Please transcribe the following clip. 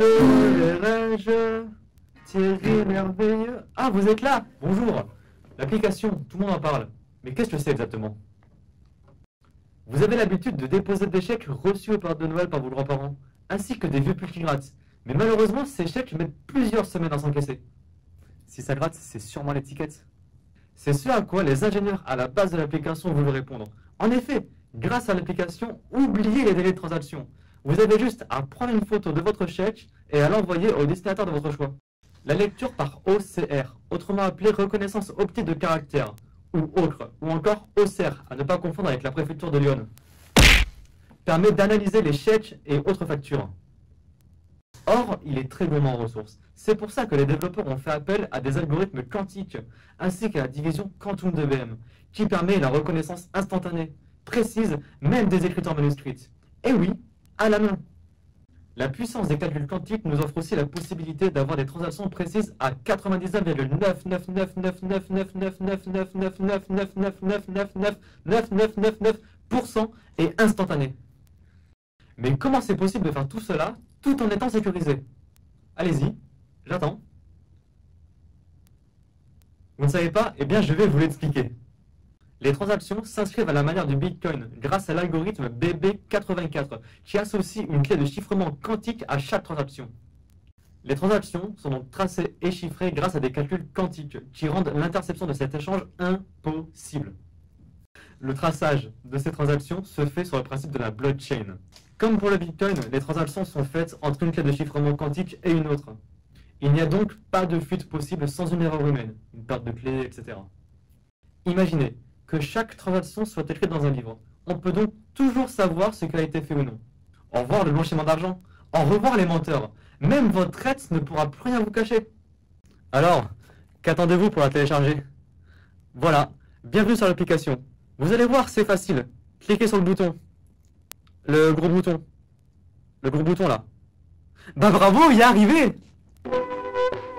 Appellerai-je Thierry Merveilleux. Ah, vous êtes là. Bonjour. L'application, tout le monde en parle. Mais qu'est-ce que c'est exactement? Vous avez l'habitude de déposer des chèques reçus au Père de Noël par vos grands-parents, ainsi que des vieux pulls qui grattent. Mais malheureusement, ces chèques mettent plusieurs semaines à s'encaisser. Si ça gratte, c'est sûrement l'étiquette. C'est ce à quoi les ingénieurs à la base de l'application veulent répondre. En effet, grâce à l'application, oubliez les délais de transaction. Vous avez juste à prendre une photo de votre chèque et à l'envoyer au destinataire de votre choix. La lecture par OCR, autrement appelée reconnaissance optique de caractère, ou autre, ou encore OCR, à ne pas confondre avec la préfecture de Lyon, permet d'analyser les chèques et autres factures. Or, il est très gourmand en ressources. C'est pour ça que les développeurs ont fait appel à des algorithmes quantiques, ainsi qu'à la division quantum de BM, qui permet la reconnaissance instantanée, précise, même des écritures manuscrites. Et oui, à la main. La puissance des calculs quantiques nous offre aussi la possibilité d'avoir des transactions précises à 99,999999999999999999% et instantanées. Mais comment c'est possible de faire tout cela tout en étant sécurisé? Allez-y, j'attends. Vous ne savez pas? Eh bien, je vais vous l'expliquer. Les transactions s'inscrivent à la manière du Bitcoin grâce à l'algorithme BB84 qui associe une clé de chiffrement quantique à chaque transaction. Les transactions sont donc tracées et chiffrées grâce à des calculs quantiques qui rendent l'interception de cet échange impossible. Le traçage de ces transactions se fait sur le principe de la blockchain. Comme pour le Bitcoin, les transactions sont faites entre une clé de chiffrement quantique et une autre. Il n'y a donc pas de fuite possible sans une erreur humaine, une perte de clé, etc. Imaginez que chaque transaction soit écrite dans un livre. On peut donc toujours savoir ce qui a été fait ou non. Au revoir le blanchiment d'argent. Au revoir les menteurs. Même votre traite ne pourra plus rien vous cacher. Alors, qu'attendez-vous pour la télécharger? Voilà, bienvenue sur l'application. Vous allez voir, c'est facile. Cliquez sur le bouton. Le gros bouton. Le gros bouton là. Bah bravo, il est arrivé!